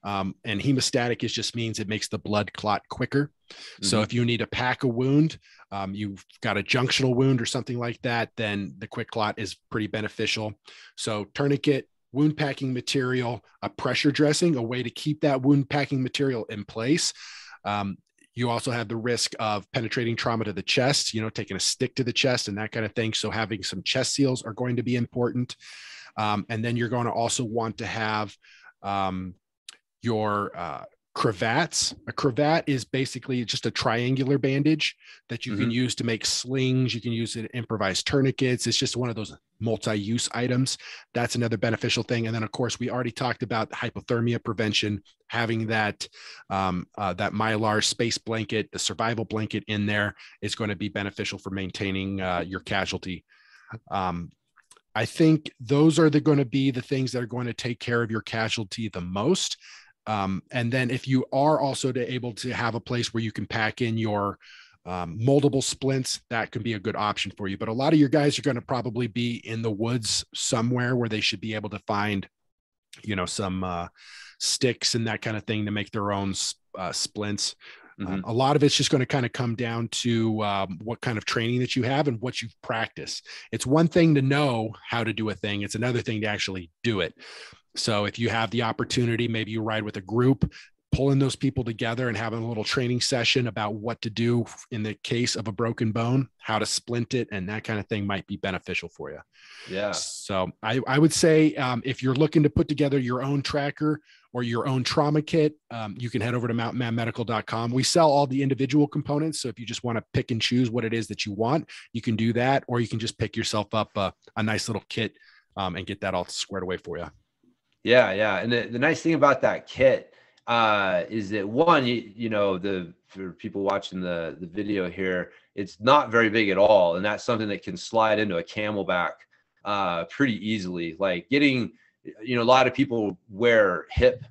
Um, and hemostatic is just means it makes the blood clot quicker. Mm-hmm. So if you need to pack a wound, um, you've got a junctional wound or something like that, then the Quick Clot is pretty beneficial. So tourniquet, wound packing material, a pressure dressing, a way to keep that wound packing material in place. Um, You also have the risk of penetrating trauma to the chest, you know, taking a stick to the chest and that kind of thing. So having some chest seals are going to be important. Um, and then you're going to also want to have um, your uh, cravats. A cravat is basically just a triangular bandage that you mm-hmm. can use to make slings. You can use it to improvise tourniquets. It's just one of those multi-use items. That's another beneficial thing. And then of course, we already talked about hypothermia prevention, having that, um, uh, that Mylar space blanket, the survival blanket in there is going to be beneficial for maintaining uh, your casualty. Um, I think those are the, going to be the things that are going to take care of your casualty the most. Um, and then if you are also to able to have a place where you can pack in your um, moldable splints, that can be a good option for you. But a lot of your guys are going to probably be in the woods somewhere where they should be able to find, you know, some uh, sticks and that kind of thing to make their own uh, splints. Mm-hmm. Um, a lot of it's just going to kind of come down to um, what kind of training that you have and what you've practiced. It's one thing to know how to do a thing. It's another thing to actually do it. So if you have the opportunity, maybe you ride with a group, pulling those people together and having a little training session about what to do in the case of a broken bone, how to splint it, and that kind of thing might be beneficial for you. Yeah. So I, I would say um, if you're looking to put together your own tracker or your own trauma kit, um, you can head over to mountain man medical dot com. We sell all the individual components. So if you just want to pick and choose what it is that you want, you can do that, or you can just pick yourself up a, a nice little kit um, and get that all squared away for you. Yeah. Yeah. And the, the nice thing about that kit uh, is that one, you, you know, the, for people watching the, the video here, it's not very big at all. And that's something that can slide into a camelback uh, pretty easily. Like getting, you know, a lot of people wear hip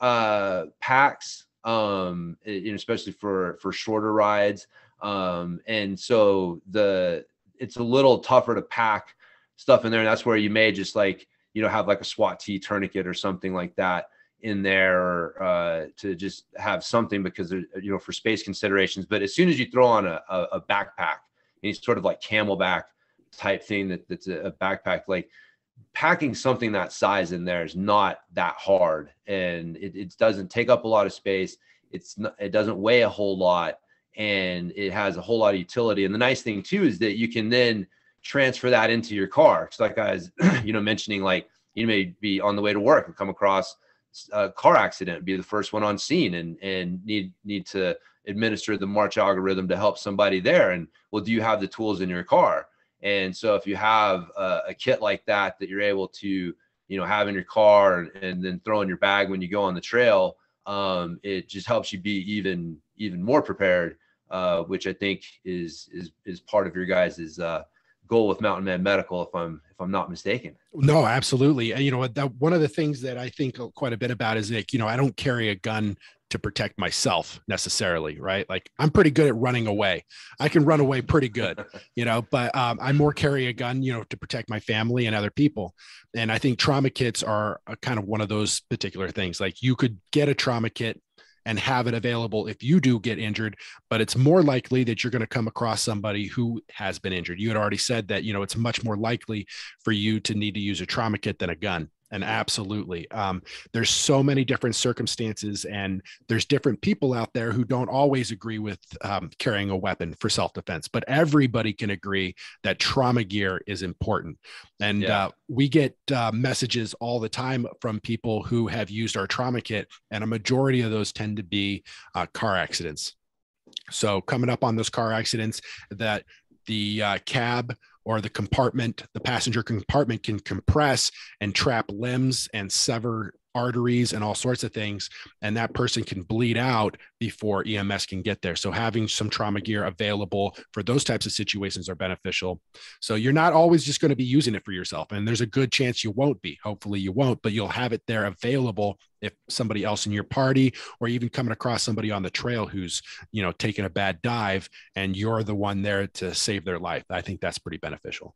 uh, packs, um, you know, especially for, for shorter rides. Um, and so the, it's a little tougher to pack stuff in there. And that's where you may just like, you know, have like a SWAT-T tourniquet or something like that in there uh, to just have something because, you know, for space considerations. But as soon as you throw on a, a, a backpack, any sort of like camelback type thing that, that's a backpack, like packing something that size in there is not that hard. And it, it doesn't take up a lot of space. It's not, it doesn't weigh a whole lot, and it has a whole lot of utility. And the nice thing too is that you can then transfer that into your car. It's like I was, you know, mentioning, like you may be on the way to work and come across a car accident, be the first one on scene, and and need need to administer the MARCH algorithm to help somebody there. And well, do you have the tools in your car? And so if you have a, a kit like that that you're able to, you know, have in your car and, and then throw in your bag when you go on the trail, um, it just helps you be even even more prepared, uh, which I think is is is part of your guys's uh, goal with Mountain Man Medical, if I'm if I'm not mistaken. No, absolutely. You know, that one of the things that I think quite a bit about is like, you know, I don't carry a gun to protect myself necessarily, right? Like I'm pretty good at running away. I can run away pretty good, you know, but um, I more carry a gun, you know, to protect my family and other people. And I think trauma kits are a kind of one of those particular things. Like you could get a trauma kit and have it available if you do get injured, but it's more likely that you're going to come across somebody who has been injured. You had already said that, you know, it's much more likely for you to need to use a trauma kit than a gun. And absolutely. Um, there's so many different circumstances and there's different people out there who don't always agree with um, carrying a weapon for self-defense, but everybody can agree that trauma gear is important. And yeah. uh, we get uh, messages all the time from people who have used our trauma kit, and a majority of those tend to be uh, car accidents. So coming up on those car accidents, that the uh, cab or the compartment, the passenger compartment can compress and trap limbs and sever arteries and all sorts of things. And that person can bleed out before E M S can get there. So having some trauma gear available for those types of situations are beneficial. So you're not always just going to be using it for yourself. And there's a good chance you won't be. Hopefully you won't, but you'll have it there available if somebody else in your party, or even coming across somebody on the trail who's, you know, taking a bad dive and you're the one there to save their life. I think that's pretty beneficial.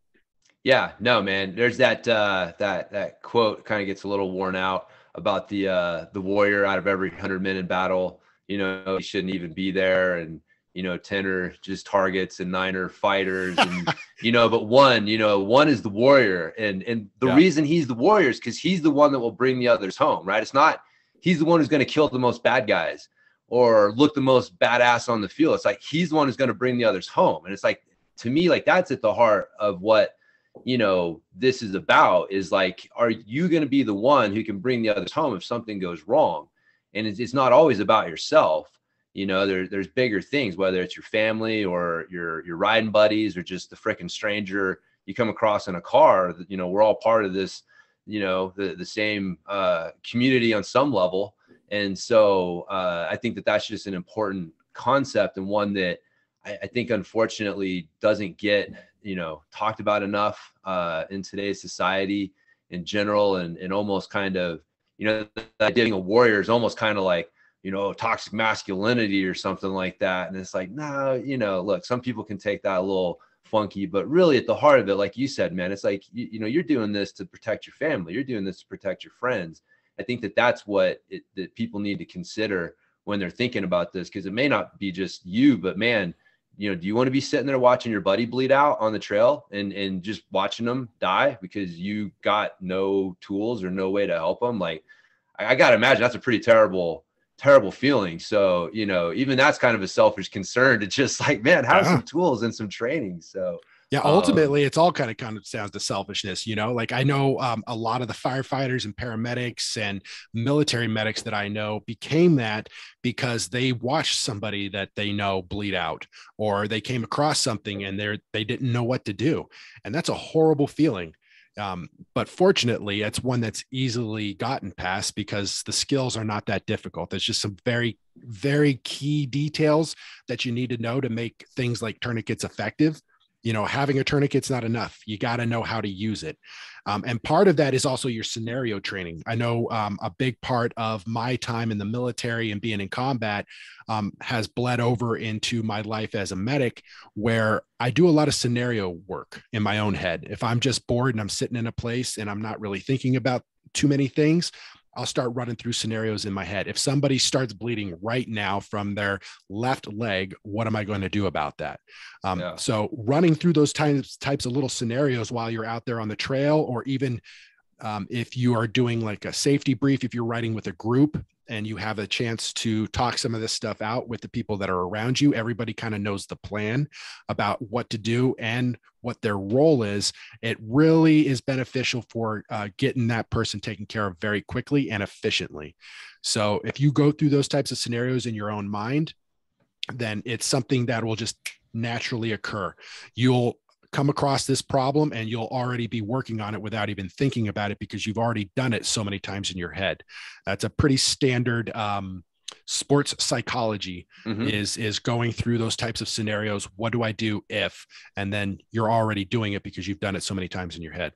Yeah, no, man, there's that, uh, that, that quote kind of gets a little worn out about the, uh, the warrior out of every hundred men in battle, you know, he shouldn't even be there. And, you know, ten are just targets and nine are fighters, and, you know, but one, you know, one is the warrior. And, and the yeah. reason he's the warrior is because he's the one that will bring the others home, right? It's not, he's the one who's going to kill the most bad guys or look the most badass on the field. It's like, he's the one who's going to bring the others home. And it's like, to me, like that's at the heart of what, you know, this is about, is like, are you going to be the one who can bring the others home if something goes wrong? And it's, it's not always about yourself. You know, there, there's bigger things, whether it's your family or your, your riding buddies or just the freaking stranger you come across in a car. You know, we're all part of this, you know, the, the same uh, community on some level. And so uh, I think that that's just an important concept, and one that I, I think unfortunately doesn't get, you know, talked about enough uh, in today's society in general, and, and almost kind of, you know, that being a warrior is almost kind of like, you know, toxic masculinity or something like that. And it's like, no, nah, you know, look, some people can take that a little funky, but really at the heart of it, like you said, man, it's like, you, you know, you're doing this to protect your family. You're doing this to protect your friends. I think that that's what it, that people need to consider when they're thinking about this, because it may not be just you, but man, you know, do you want to be sitting there watching your buddy bleed out on the trail and, and just watching them die because you got no tools or no way to help them? Like, I, I got to imagine that's a pretty terrible, terrible feeling. So, you know, even that's kind of a selfish concern to just like, man, have yeah. some tools and some training. So yeah, ultimately um, it's all kind of kind of sounds to selfishness, you know, like I know um, a lot of the firefighters and paramedics and military medics that I know became that because they watched somebody that they know bleed out, or they came across something and they're, they didn't know what to do. And that's a horrible feeling. Um, but fortunately, it's one that's easily gotten past because the skills are not that difficult. There's just some very, very key details that you need to know to make things like tourniquets effective. You know, having a tourniquet's not enough. You got to know how to use it. Um, and part of that is also your scenario training. I know um, a big part of my time in the military and being in combat um, has bled over into my life as a medic, where I do a lot of scenario work in my own head. If I'm just bored and I'm sitting in a place and I'm not really thinking about too many things, I'll start running through scenarios in my head. If somebody starts bleeding right now from their left leg, what am I going to do about that? Um, yeah. So running through those types, types of little scenarios while you're out there on the trail, or even um, if you are doing like a safety brief, if you're riding with a group and you have a chance to talk some of this stuff out with the people that are around you, everybody kind of knows the plan about what to do and what their role is. It really is beneficial for uh, getting that person taken care of very quickly and efficiently. So if you go through those types of scenarios in your own mind, then it's something that will just naturally occur. You'll come across this problem and you'll already be working on it without even thinking about it because you've already done it so many times in your head. That's a pretty standard um, sports psychology mm-hmm. is, is going through those types of scenarios. What do I do if, and then you're already doing it because you've done it so many times in your head.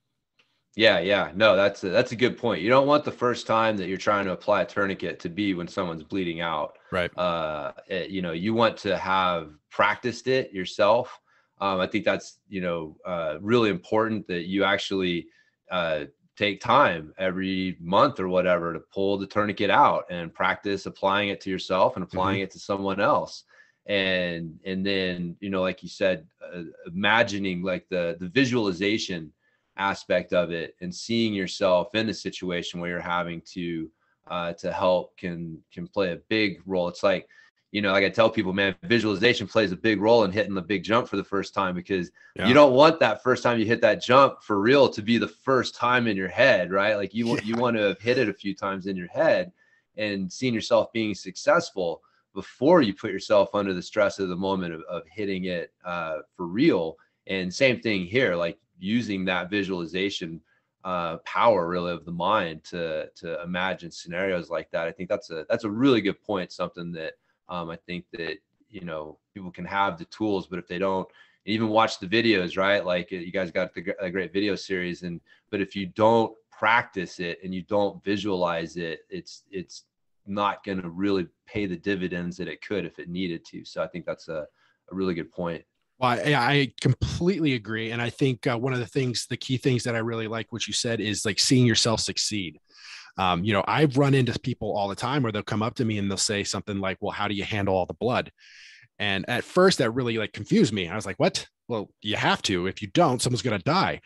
Yeah. Yeah. No, that's a, that's a good point. You don't want the first time that you're trying to apply a tourniquet to be when someone's bleeding out. Right. Uh, it, you know, you want to have practiced it yourself. Um, I think that's, you know, uh, really important that you actually uh, take time every month or whatever to pull the tourniquet out and practice applying it to yourself and applying mm-hmm. it to someone else. And, and then, you know, like you said, uh, imagining like the, the visualization aspect of it and seeing yourself in a situation where you're having to uh to help can can play a big role. It's like, you know, like I tell people, man, visualization plays a big role in hitting the big jump for the first time, because yeah. you don't want that first time you hit that jump for real to be the first time in your head, right? Like you want yeah. you want to have hit it a few times in your head and seeing yourself being successful before you put yourself under the stress of the moment of, of hitting it uh for real. And same thing here, like using that visualization uh, power really of the mind to, to imagine scenarios like that. I think that's a, that's a really good point. Something that um, I think that, you know, people can have the tools, but if they don't even watch the videos, right? Like you guys got the, a great video series, and, but if you don't practice it and you don't visualize it, it's, it's not going to really pay the dividends that it could if it needed to. So I think that's a, a really good point. Well, I, I completely agree. And I think uh, one of the things, the key things that I really like what you said is like seeing yourself succeed. Um, you know, I've run into people all the time where they'll come up to me and they'll say something like, well, how do you handle all the blood? And at first that really like confused me. I was like, what? Well, you have to. If you don't, someone's going to die.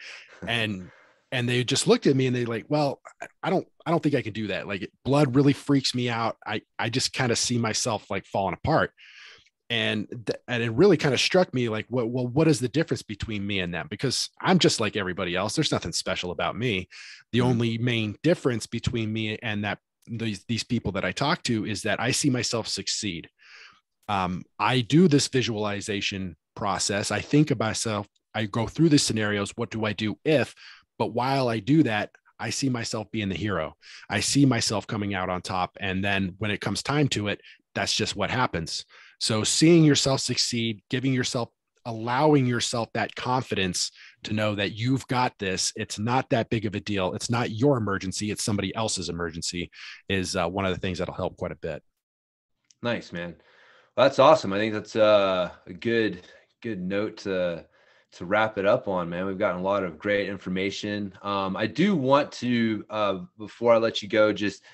And And they just looked at me and they like, well, I don't, I don't think I can do that. Like blood really freaks me out. I, I just kind of see myself like falling apart. And, th- and it really kind of struck me like, well, well, what is the difference between me and them? Because I'm just like everybody else. There's nothing special about me. The only main difference between me and that these, these people that I talk to is that I see myself succeed. Um, I do this visualization process. I think of myself, I go through the scenarios. What do I do if, but while I do that, I see myself being the hero. I see myself coming out on top. And then when it comes time to it, that's just what happens. So seeing yourself succeed, giving yourself, allowing yourself that confidence to know that you've got this, it's not that big of a deal. It's not your emergency. It's somebody else's emergency is uh, one of the things that'll help quite a bit. Nice, man. Well, that's awesome. I think that's uh, a good, good note to, to wrap it up on, man. We've gotten a lot of great information. Um, I do want to, uh, before I let you go, just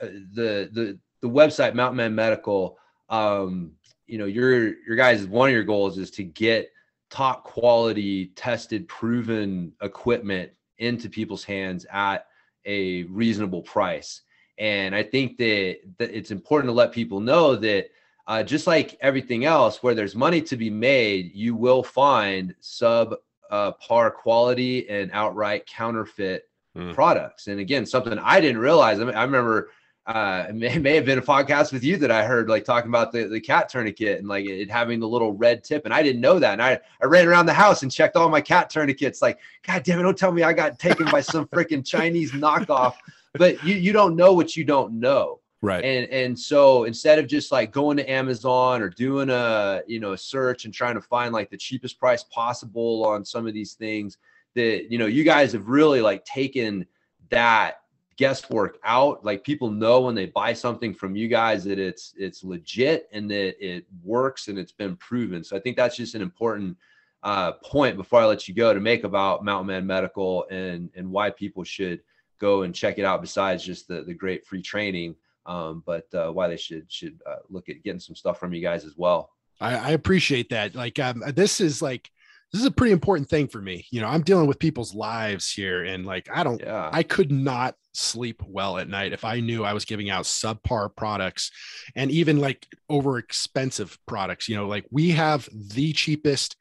uh, the, the, the website, Mountain Man Medical, um, you know, your, your guys, one of your goals is to get top quality, tested, proven equipment into people's hands at a reasonable price. And I think that, that it's important to let people know that, uh, just like everything else, where there's money to be made, you will find sub, uh, par quality and outright counterfeit mm. products. And again, something I didn't realize. I mean, I remember, Uh, it may, may have been a podcast with you that I heard like talking about the, the CAT tourniquet and like it having the little red tip. And I didn't know that. And I, I ran around the house and checked all my CAT tourniquets. Like, God damn it. Don't tell me I got taken by some freaking Chinese knockoff, but you, you don't know what you don't know. Right. And, and so instead of just like going to Amazon or doing a, you know, a search and trying to find like the cheapest price possible on some of these things that, you know, you guys have really like taken that guesswork out. Like people know when they buy something from you guys that it's it's legit and that it works and it's been proven. So I think that's just an important uh, point before I let you go to make about Mountain Man Medical and and why people should go and check it out. Besides just the the great free training, um, but uh, why they should should uh, look at getting some stuff from you guys as well. I, I appreciate that. Like um, this is like. This is a pretty important thing for me. You know, I'm dealing with people's lives here and like, I don't, yeah. I could not sleep well at night if I knew I was giving out subpar products and even like over expensive products. You know, like we have the cheapest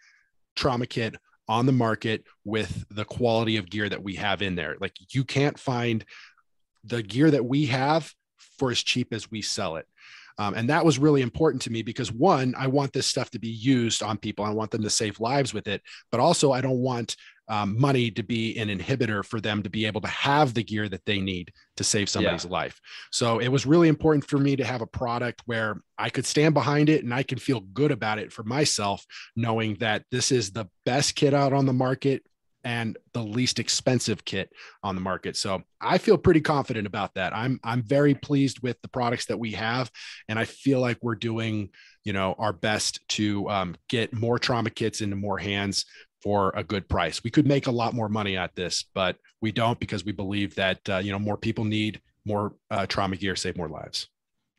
trauma kit on the market with the quality of gear that we have in there. Like you can't find the gear that we have for as cheap as we sell it. Um, and that was really important to me because one, I want this stuff to be used on people. I want them to save lives with it, but also I don't want um, money to be an inhibitor for them to be able to have the gear that they need to save somebody's yeah. life. So it was really important for me to have a product where I could stand behind it and I could feel good about it for myself, knowing that this is the best kit out on the market and the least expensive kit on the market. So I feel pretty confident about that. I'm, I'm very pleased with the products that we have. And I feel like we're doing, you know, our best to um, get more trauma kits into more hands for a good price. We could make a lot more money at this, but we don't, because we believe that, uh, you know, more people need more uh, trauma gear, save more lives.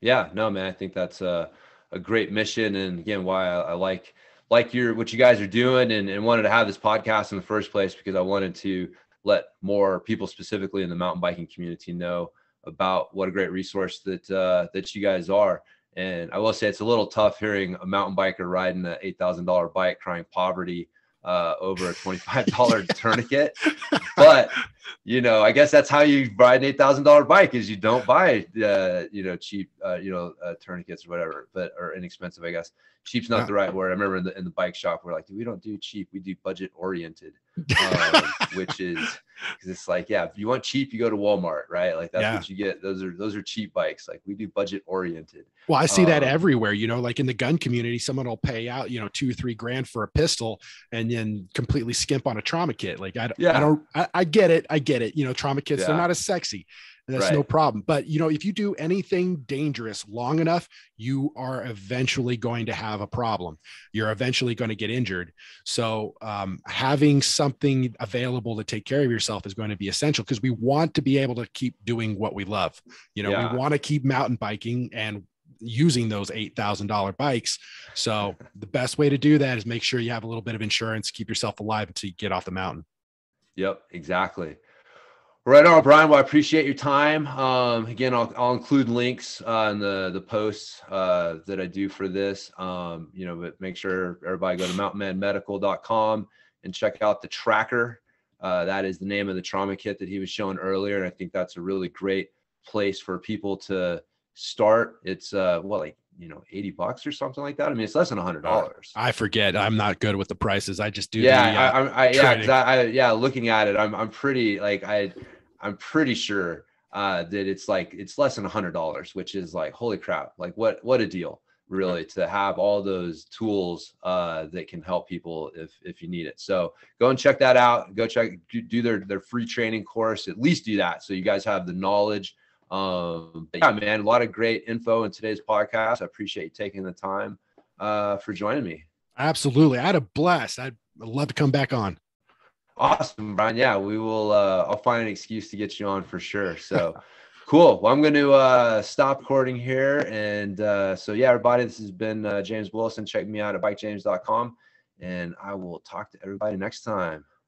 Yeah, no, man, I think that's a, a great mission. And again, why I, I like like your, what you guys are doing, and, and wanted to have this podcast in the first place, because I wanted to let more people specifically in the mountain biking community know about what a great resource that, uh, that you guys are. And I will say it's a little tough hearing a mountain biker riding an eight thousand dollar bike crying poverty uh, over a twenty-five dollar yeah. tourniquet. But, you know, I guess that's how you ride an eight thousand dollar bike, is you don't buy, uh, you know, cheap, uh, you know, uh, tourniquets or whatever, but or inexpensive, I guess. Cheap's not yeah. the right word. I remember in the, in the bike shop, we're like, we don't do cheap. We do budget oriented, um, which is, cause it's like, yeah, if you want cheap, you go to Walmart, right? Like that's yeah. what you get. Those are, those are cheap bikes. Like we do budget oriented. Well, I see um, that everywhere, you know, like in the gun community, someone will pay out, you know, two or three grand for a pistol and then completely skimp on a trauma kit. Like I, yeah. I don't, I, I get it. I get it. You know, trauma kits, yeah. they're not as sexy. That's right. No problem. But, you know, if you do anything dangerous long enough, you are eventually going to have a problem. You're eventually going to get injured. So um, having something available to take care of yourself is going to be essential, because we want to be able to keep doing what we love. You know, yeah. we want to keep mountain biking and using those eight thousand dollar bikes. So the best way to do that is make sure you have a little bit of insurance, keep yourself alive until you get off the mountain. Yep, exactly. Right on, Brian. Well, I appreciate your time. Um, again, I'll, I'll include links uh, in the, the posts uh, that I do for this, um, you know, but make sure everybody go to mountain man medical dot com and check out the tracker. Uh, that is the name of the trauma kit that he was showing earlier. And I think that's a really great place for people to start. It's uh, well, like, you know, eighty bucks or something like that. I mean, it's less than a hundred dollars. I forget. I'm not good with the prices. I just do. Yeah. The, uh, I, I, I, yeah, cause I, I, yeah. Looking at it, I'm, I'm pretty like, I, I'm pretty sure uh, that it's like, it's less than a hundred dollars, which is like, holy crap. Like what, what a deal really to have all those tools uh, that can help people if, if you need it. So go and check that out. Go check, do their, their free training course, at least do that. So you guys have the knowledge. Um, but yeah, man, a lot of great info in today's podcast. I appreciate you taking the time uh, for joining me. Absolutely. I had a blast. I'd love to come back on. Awesome, Brian. Yeah, we will, uh, I'll find an excuse to get you on for sure. So cool. Well, I'm going to, uh, stop recording here. And, uh, so yeah, everybody, this has been, uh, James Wilson. Check me out at bike james dot com, and I will talk to everybody next time.